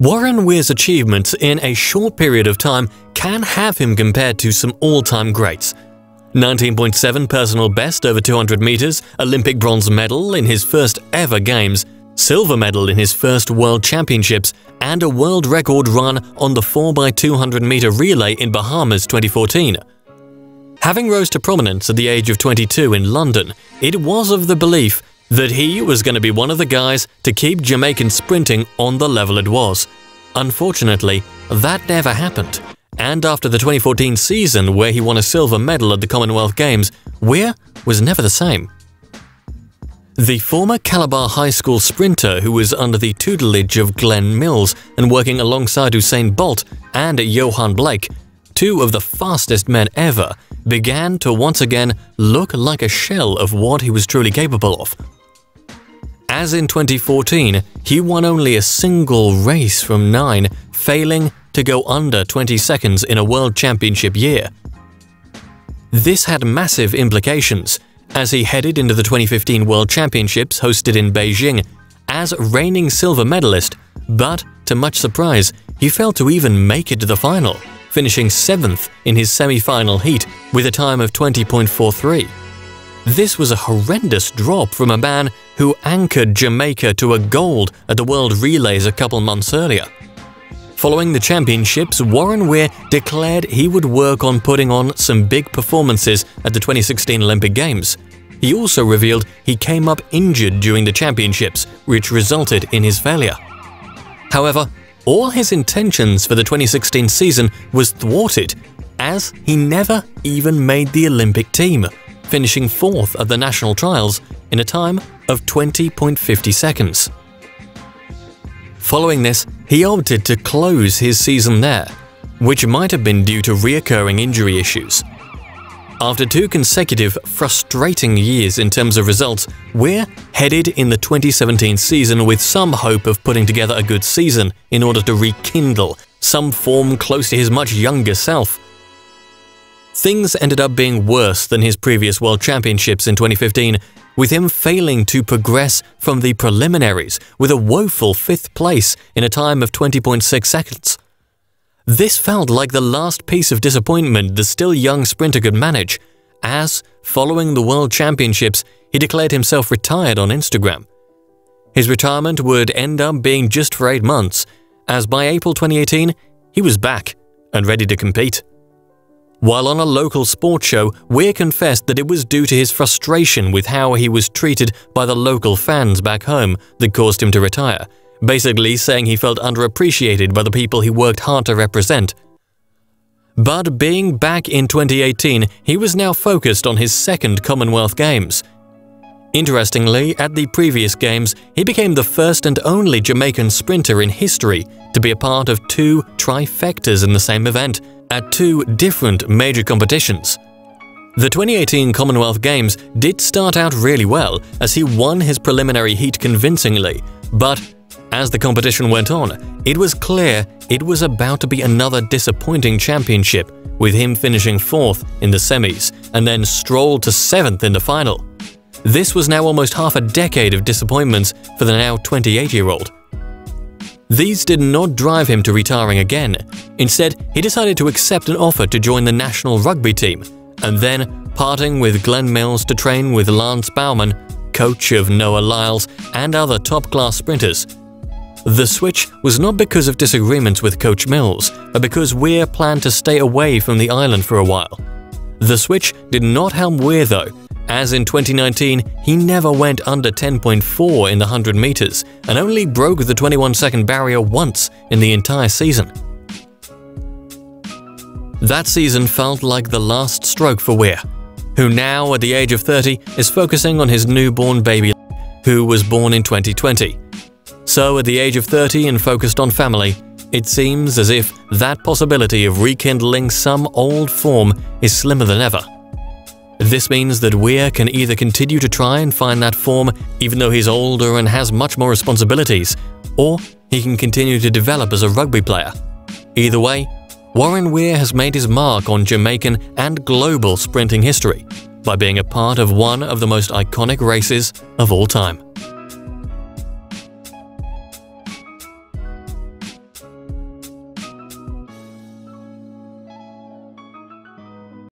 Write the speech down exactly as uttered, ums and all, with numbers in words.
Warren Weir's achievements in a short period of time can have him compared to some all-time greats. nineteen point seven personal best over two hundred meters, Olympic bronze medal in his first ever games, silver medal in his first world championships, and a world record run on the four by two hundred meter relay in Bahamas twenty fourteen. Having rose to prominence at the age of twenty-two in London, it was of the belief that he was going to be one of the guys to keep Jamaican sprinting on the level it was. Unfortunately, that never happened, and after the twenty fourteen season where he won a silver medal at the Commonwealth Games, Weir was never the same. The former Calabar High School sprinter who was under the tutelage of Glenn Mills and working alongside Usain Bolt and Yohan Blake, two of the fastest men ever, began to once again look like a shell of what he was truly capable of. As in twenty fourteen, he won only a single race from nine, failing to go under twenty seconds in a World Championship year. This had massive implications, as he headed into the twenty fifteen World Championships hosted in Beijing as reigning silver medalist, but to much surprise, he failed to even make it to the final, finishing seventh in his semi-final heat with a time of twenty point four three. This was a horrendous drop from a man who anchored Jamaica to a gold at the World Relays a couple months earlier. Following the championships, Warren Weir declared he would work on putting on some big performances at the twenty sixteen Olympic Games. He also revealed he came up injured during the championships, which resulted in his failure. However, all his intentions for the twenty sixteen season was thwarted, as he never even made the Olympic team, finishing fourth at the national trials in a time of twenty point five zero seconds. Following this, he opted to close his season there, which might have been due to reoccurring injury issues. After two consecutive frustrating years in terms of results, Weir headed in the twenty seventeen season with some hope of putting together a good season in order to rekindle some form close to his much younger self. Things ended up being worse than his previous World Championships in twenty fifteen, with him failing to progress from the preliminaries with a woeful fifth place in a time of twenty point six seconds. This felt like the last piece of disappointment the still young sprinter could manage, as, following the World Championships, he declared himself retired on Instagram. His retirement would end up being just for eight months, as by April twenty eighteen, he was back and ready to compete. While on a local sports show, Weir confessed that it was due to his frustration with how he was treated by the local fans back home that caused him to retire, basically saying he felt underappreciated by the people he worked hard to represent. But being back in twenty eighteen, he was now focused on his second Commonwealth Games. Interestingly, at the previous games, he became the first and only Jamaican sprinter in history to be a part of two trifectas in the same event at two different major competitions. The twenty eighteen Commonwealth Games did start out really well, as he won his preliminary heat convincingly, but as the competition went on, it was clear it was about to be another disappointing championship, with him finishing fourth in the semis and then strolled to seventh in the final. This was now almost half a decade of disappointments for the now twenty-eight-year-old. These did not drive him to retiring again. Instead, he decided to accept an offer to join the national rugby team, and then parting with Glenn Mills to train with Lance Bauman, coach of Noah Lyles and other top-class sprinters. The switch was not because of disagreements with Coach Mills, but because Weir planned to stay away from the island for a while. The switch did not help Weir though, as in twenty nineteen he never went under ten point four in the one hundred meters and only broke the twenty-one second barrier once in the entire season. That season felt like the last stroke for Weir, who now at the age of thirty is focusing on his newborn baby, who was born in twenty twenty. So at the age of thirty and focused on family, it seems as if that possibility of rekindling some old form is slimmer than ever. This means that Weir can either continue to try and find that form even though he's older and has much more responsibilities, or he can continue to develop as a rugby player. Either way, Warren Weir has made his mark on Jamaican and global sprinting history by being a part of one of the most iconic races of all time.